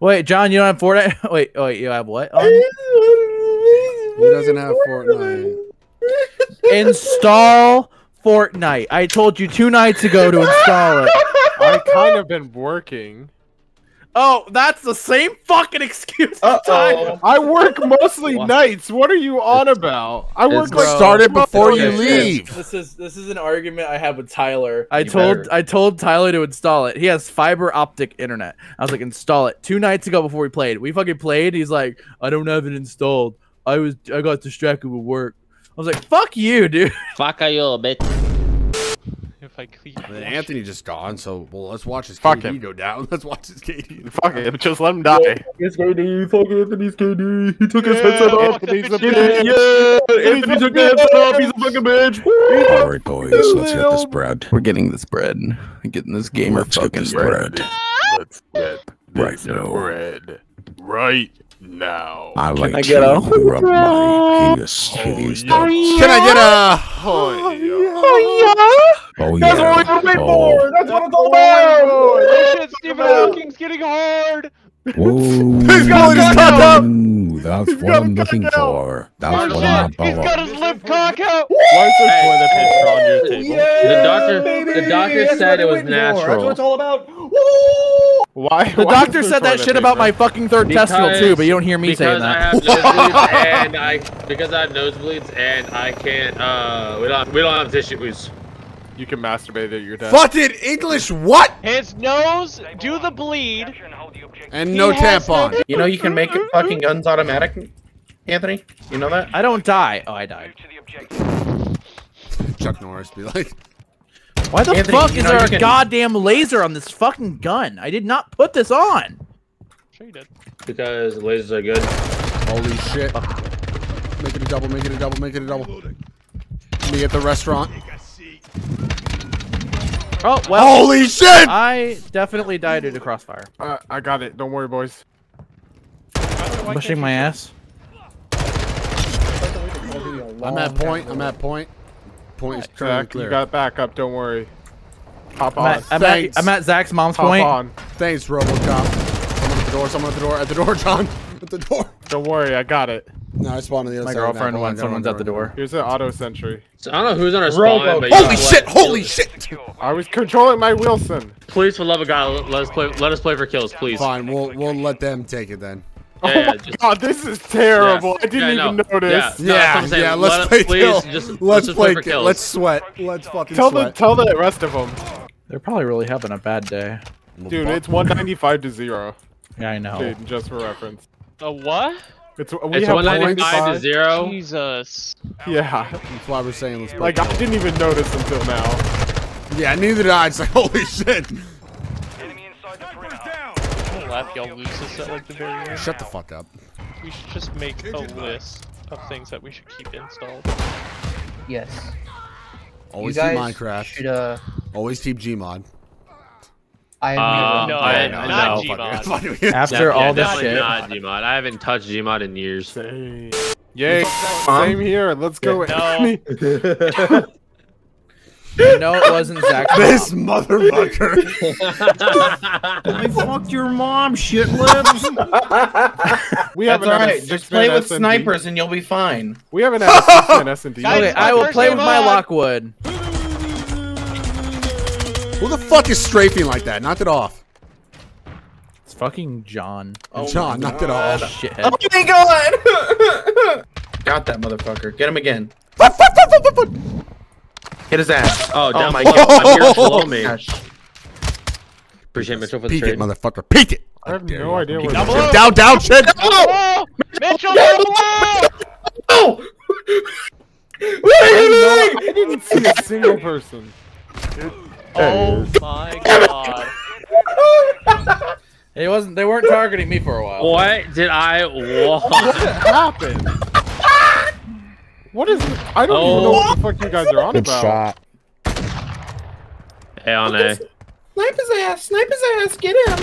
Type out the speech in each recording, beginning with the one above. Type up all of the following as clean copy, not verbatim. Wait, John, you don't have Fortnite? Wait, you have what? He doesn't have Fortnite. Install Fortnite. I told you 2 nights ago to install it. I kind of been working. Oh, that's the same fucking excuse. I work mostly nights. What are you on about? I work like started before you leave. This is an argument I have with Tyler. I told Tyler to install it. He has fiber optic internet. I was like, install it 2 nights ago before we played. We fucking played. He's like, I don't have it installed. I got distracted with work. I was like, fuck you, dude. Fuck you, bitch. If I clean Anthony just gone, so well, let's watch his KD go down. Let's watch his KD. Fuck him, just let him die. Fuck his KD, fuck Anthony's KD. He took his headset off. Anthony took the headset off. He's a fucking bitch. All right, boys, let's get this bread. We're getting this bread. We're getting this gamer fucking bread. Let's get this bread right now. I like to rub my penis. Can I get a? Oh yeah. Oh, that's what we were waiting for! That's what it's all about! That shit, Stephen Hawking's getting hard! Whoa. He's got his cock up! That's what I'm looking for. That's what I'm looking for. He's got his lip cock out! Why is there toilet paper on your table? The doctor said it was natural. That's what it's all about. Why? The doctor said that shit about my fucking third testicle too, but you don't hear me saying that. Because I have nosebleeds and I can't, we don't have tissues. You can masturbate at your desk. Fucking English what? His nose, do the bleed. And no tampon. You know you can make fucking guns automatic, Anthony? You know that? I don't die. Oh, I died. Chuck Norris be like. Why the fuck is there a goddamn laser on this fucking gun? I did not put this on. Sure you did. Because lasers are good. Holy shit. Fuck. Make it a double, make it a double, make it a double. Me at the restaurant. Oh well. Holy shit! I definitely died due to crossfire. I got it. Don't worry, boys. Pushing my ass. I'm at point. I'm at point. Point is Zach, clear. You got back up. Don't worry. Hop on. I'm at Zach's mom's point. Hop on. Thanks, Robocop. Someone at the door. Someone at the door. At the door, John. At the door. Don't worry. I got it. No, I spawned on the other side. My girlfriend went. Someone's at the door. Here's an auto sentry. So I don't know who's on our spawn. But holy shit! Holy shit! I was controlling my Wilson. Please, for love of God, let us play. Let us play for kills, please. Fine, we'll let them take it then. Yeah, oh my God, this is terrible. Yeah, I didn't even notice. Yeah, no, yeah. Let's play kills. Let's play for kills. Let's sweat. Let's fucking sweat. Tell the rest of them. They're probably really having a bad day. Dude, it's 195-0. Yeah, I know. Dude, just for reference. A what? It's 195-0. Jesus. Yeah. Fly was saying, let's like, I didn't even notice until now. Yeah, neither did I. It's like, holy shit. Enemy inside the perimeter. Y'all lose this at like the very end. Shut the fuck up. We should just make a list of things that we should keep installed. Yes. Always keep Minecraft. Should, always keep GMod. I not GMod. After all this shit. Not GMod. I haven't touched GMod in years. Yay. Same here. Let's go. No. No, it wasn't Zach. This motherfucker. I fucked your mom, shit lips. We have an right. Just play with snipers and you'll be fine. We have an S&D. Okay, I will play with my Lockwood. Who the fuck is strafing like that? Knock it off. It's fucking John. Oh, John, knock it off. Shit. Oh my God. Got that motherfucker. Get him again. Hit his ass. Oh, down my God. I'm here below me. Gosh. Appreciate Mitchell for the trade. Peek it, motherfucker. Peek it. I have no idea what it. Down, shit. No! Mitchell, no! What are you doing? I didn't see a single person. Oh my God. It wasn't. They weren't targeting me for a while. What did I want? What happened? What is this? I don't even know what the fuck you guys are on about. Good shot. Hey, on A. Snipe his ass! Snipe his ass! Get him!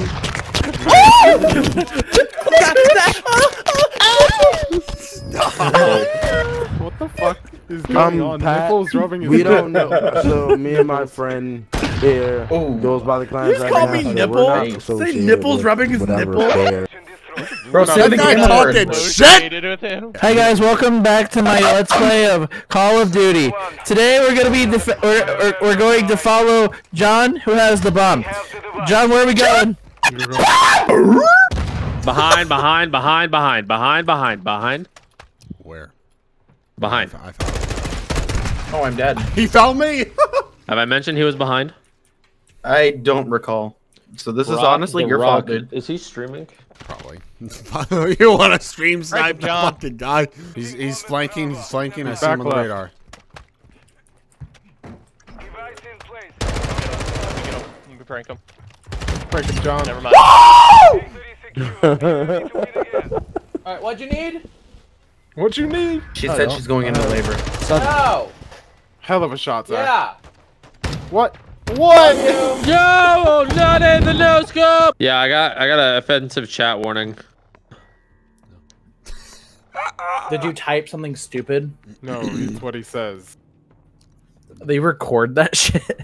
Stop. What the fuck is going on? Nipple's rubbing his head. We don't know. So me and my friend there goes by the clients. You call me nipple? Say nipples rubbing his nipple? Bro, I'm not talking shit! Hi guys, welcome back to my Let's Play of Call of Duty. Today we're gonna be we're going to follow John, who has the bomb. John, where are we going? Behind. Where? Behind. I found him. Oh, I'm dead. He found me! Have I mentioned he was behind? I don't recall. So this is honestly your fault, dude. Is he streaming? Probably. You want to stream snipe the fucking guy? He's flanking. He's flanking. I see him on the radar. Device in place. You can prank him. Prank him, John. Never mind. All right. What'd you need? What'd you need? She said she's going into labor. No. Hell of a shot, Zach. Yeah. What? What? Yo, not in the no scope. Yeah, I got an offensive chat warning. Did you type something stupid? No, it's what he says. They record that shit.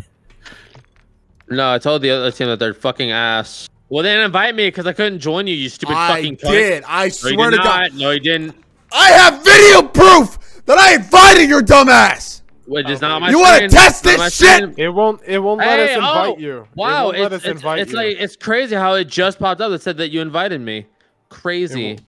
No, I told the other team that they're fucking ass. Well, they didn't invite me because I couldn't join you. You stupid fucking. I did. I swear to God. No, you didn't. I have video proof that I invited your dumb ass. Which is not my you want to test this shit? It won't let us invite you. Wow, it's like it's crazy how it just popped up. It said that you invited me. Crazy.